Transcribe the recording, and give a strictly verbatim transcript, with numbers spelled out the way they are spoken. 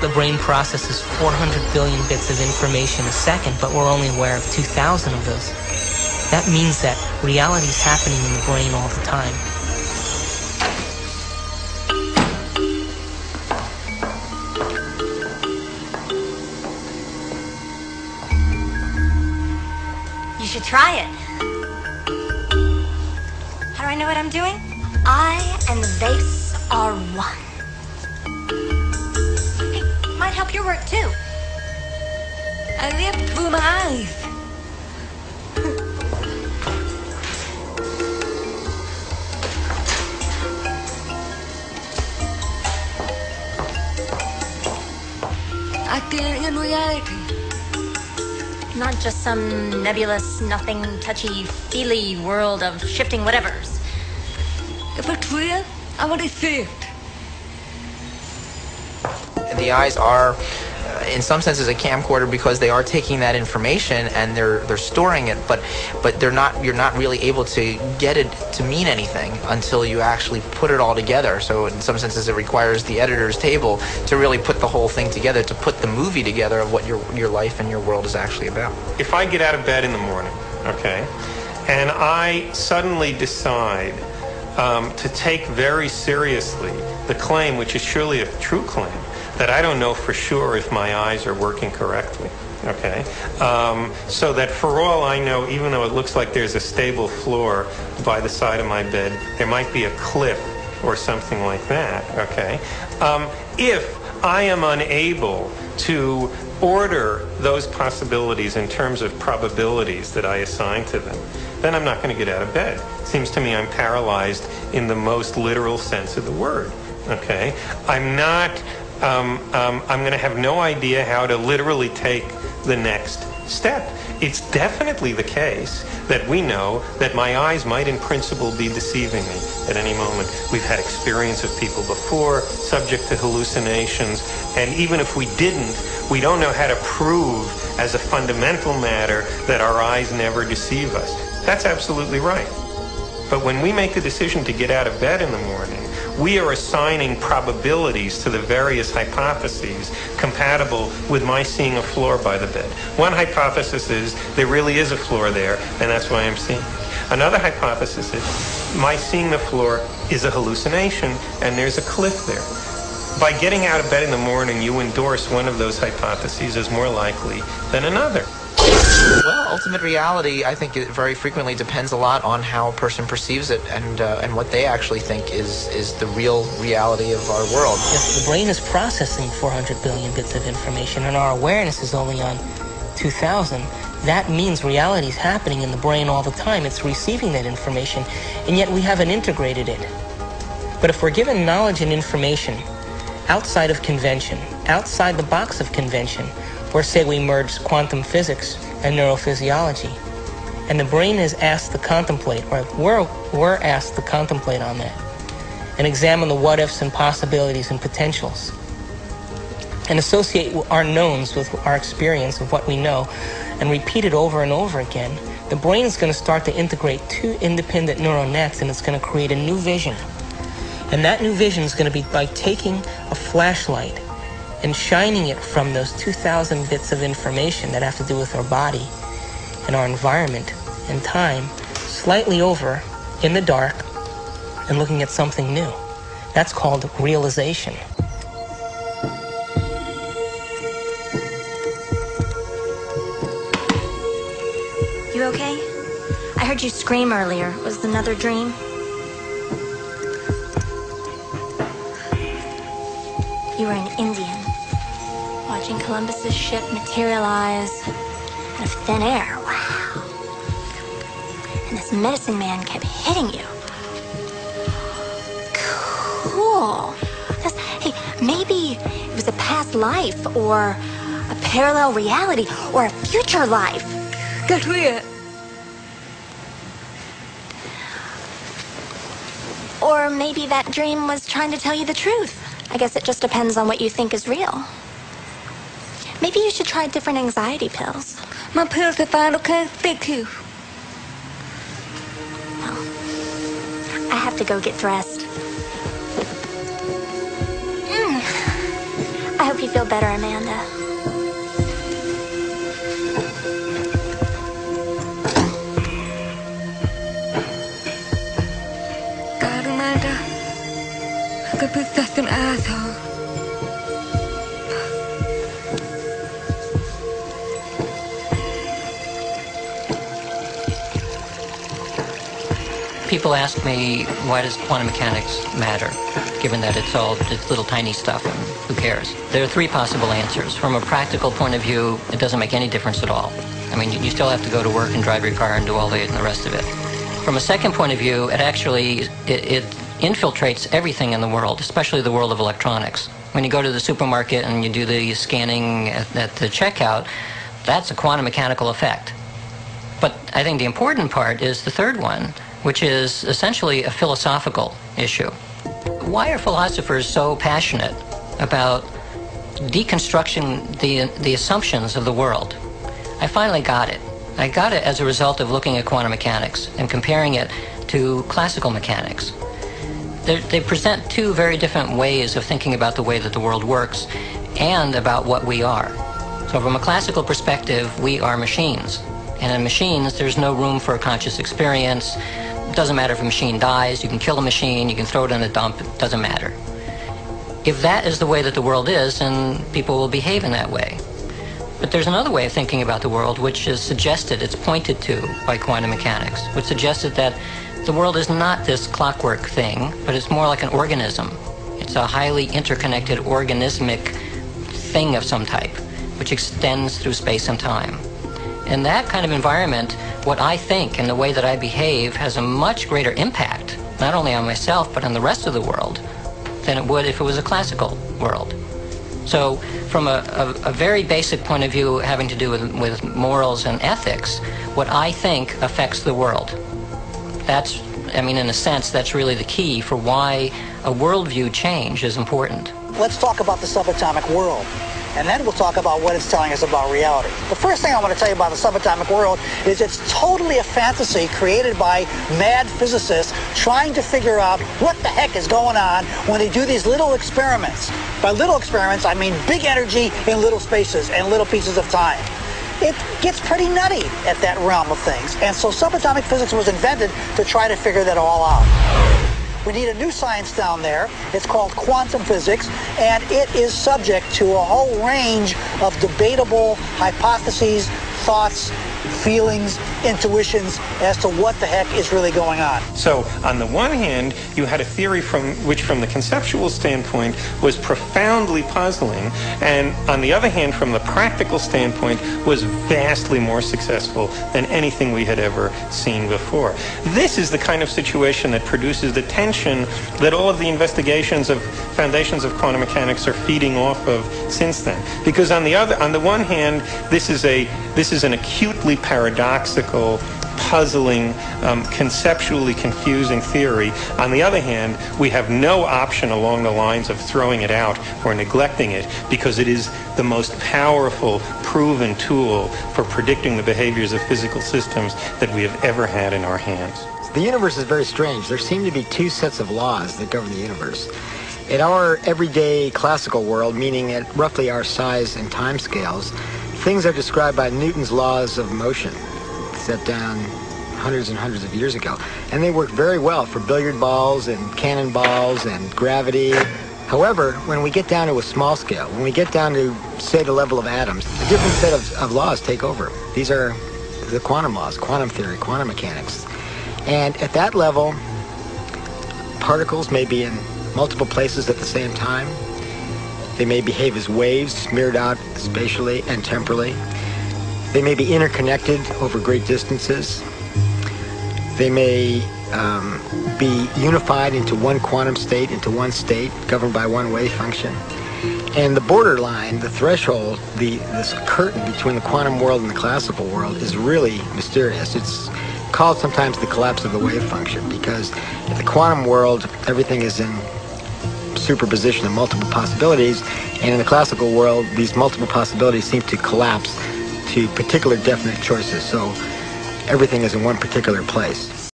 The brain processes four hundred billion bits of information a second, but we're only aware of two thousand of those. That means that reality is happening in the brain all the time. You should try it. How do I know what I'm doing? I and the vase are one. Help your work too. I live through my eyes. I feel in reality. Not just some nebulous, nothing, touchy-feely world of shifting whatevers. If it's real, I want to see it. The eyes are, in some senses, a camcorder because they are taking that information and they're they're storing it, but but they're not you're not really able to get it to mean anything until you actually put it all together. So in some senses, it requires the editor's table to really put the whole thing together, to put the movie together of what your your life and your world is actually about. If I get out of bed in the morning, okay, and I suddenly decide um, to take very seriously the claim, which is surely a true claim, that I don't know for sure if my eyes are working correctly, okay? Um, so that for all I know, even though it looks like there's a stable floor by the side of my bed, there might be a cliff or something like that, okay? Um, if I am unable to order those possibilities in terms of probabilities that I assign to them, then I'm not going to get out of bed. It seems to me I'm paralyzed in the most literal sense of the word, okay? I'm not... Um, um, I'm going to have no idea how to literally take the next step. It's definitely the case that we know that my eyes might in principle be deceiving me at any moment. We've had experience of people before, subject to hallucinations, and even if we didn't, we don't know how to prove as a fundamental matter that our eyes never deceive us. That's absolutely right. But when we make the decision to get out of bed in the morning, we are assigning probabilities to the various hypotheses compatible with my seeing a floor by the bed. One hypothesis is there really is a floor there, and that's why I'm seeing it. Another hypothesis is my seeing the floor is a hallucination, and there's a cliff there. By getting out of bed in the morning, you endorse one of those hypotheses as more likely than another. Well, ultimate reality, I think, it very frequently depends a lot on how a person perceives it and uh, and what they actually think is is the real reality of our world. If the brain is processing four hundred billion bits of information and our awareness is only on two thousand, that means reality is happening in the brain all the time. It's receiving that information, and yet we haven't integrated it. But if we're given knowledge and information outside of convention, outside the box of convention, or say we merge quantum physics and neurophysiology, and the brain is asked to contemplate, or we're, we're asked to contemplate on that, and examine the what-ifs and possibilities and potentials, and associate our knowns with our experience of what we know, and repeat it over and over again, the brain is going to start to integrate two independent neural nets, and it's going to create a new vision. And that new vision is going to be by taking a flashlight and shining it from those two thousand bits of information that have to do with our body and our environment and time, slightly over in the dark and looking at something new. That's called realization. You okay? I heard you scream earlier. Was it another dream? You were an Indian, watching Columbus's ship materialize out of thin air. Wow. And this medicine man kept hitting you. Cool. That's, hey, maybe it was a past life, or a parallel reality, or a future life. That's weird. Or maybe that dream was trying to tell you the truth. I guess it just depends on what you think is real. Maybe you should try different anxiety pills. My pills are fine, okay? Thank you. Well, I have to go get dressed. Mm. I hope you feel better, Amanda. God, Amanda, I could be such an asshole. People ask me, why does quantum mechanics matter, given that it's all just little tiny stuff and who cares? There are three possible answers. From a practical point of view, it doesn't make any difference at all. I mean, you still have to go to work and drive your car and do all the, and the rest of it. From a second point of view, it actually it, it infiltrates everything in the world, especially the world of electronics. When you go to the supermarket and you do the scanning at, at the checkout, that's a quantum mechanical effect. But I think the important part is the third one, which is essentially a philosophical issue. Why are philosophers so passionate about deconstructing the, the assumptions of the world? I finally got it. I got it as a result of looking at quantum mechanics and comparing it to classical mechanics. They're, they present two very different ways of thinking about the way that the world works and about what we are. So from a classical perspective, we are machines. And in machines, there's no room for a conscious experience. It doesn't matter if a machine dies. You can kill a machine. You can throw it in a dump. It doesn't matter. If that is the way that the world is, then people will behave in that way. But there's another way of thinking about the world, which is suggested, it's pointed to by quantum mechanics, which suggested that the world is not this clockwork thing, but it's more like an organism. It's a highly interconnected organismic thing of some type, which extends through space and time. In that kind of environment, what I think and the way that I behave has a much greater impact, not only on myself, but on the rest of the world, than it would if it was a classical world. So from a, a, a very basic point of view having to do with, with morals and ethics, what I think affects the world. That's, I mean, in a sense, that's really the key for why a worldview change is important. Let's talk about the subatomic world, and then we'll talk about what it's telling us about reality. The first thing I want to tell you about the subatomic world is it's totally a fantasy created by mad physicists trying to figure out what the heck is going on when they do these little experiments. By little experiments, I mean big energy in little spaces and little pieces of time. It gets pretty nutty at that realm of things. And so subatomic physics was invented to try to figure that all out. We need a new science down there. It's called quantum physics, and it is subject to a whole range of debatable hypotheses, thoughts, feelings, intuitions as to what the heck is really going on. So on the one hand, you had a theory from which from the conceptual standpoint was profoundly puzzling, and on the other hand, from the practical standpoint, was vastly more successful than anything we had ever seen before. This is the kind of situation that produces the tension that all of the investigations of foundations of quantum mechanics are feeding off of since then. Because on the other on the one hand, this is a this is an acutely paradoxical, puzzling, um, conceptually confusing theory. On the other hand, we have no option along the lines of throwing it out or neglecting it, because it is the most powerful proven tool for predicting the behaviors of physical systems that we have ever had in our hands. The universe is very strange. There seem to be two sets of laws that govern the universe. In our everyday classical world, meaning at roughly our size and time scales, things are described by Newton's laws of motion, set down hundreds and hundreds of years ago. And they work very well for billiard balls and cannonballs and gravity. However, when we get down to a small scale, when we get down to, say, the level of atoms, a different set of, of laws take over. These are the quantum laws, quantum theory, quantum mechanics. And at that level, particles may be in multiple places at the same time. They may behave as waves, mirrored out spatially and temporally. They may be interconnected over great distances. They may um, be unified into one quantum state, into one state, governed by one wave function. And the borderline, the threshold, the, this curtain between the quantum world and the classical world is really mysterious. It's called sometimes the collapse of the wave function, because in the quantum world, everything is in superposition of multiple possibilities, and in the classical world, these multiple possibilities seem to collapse to particular definite choices, so everything is in one particular place.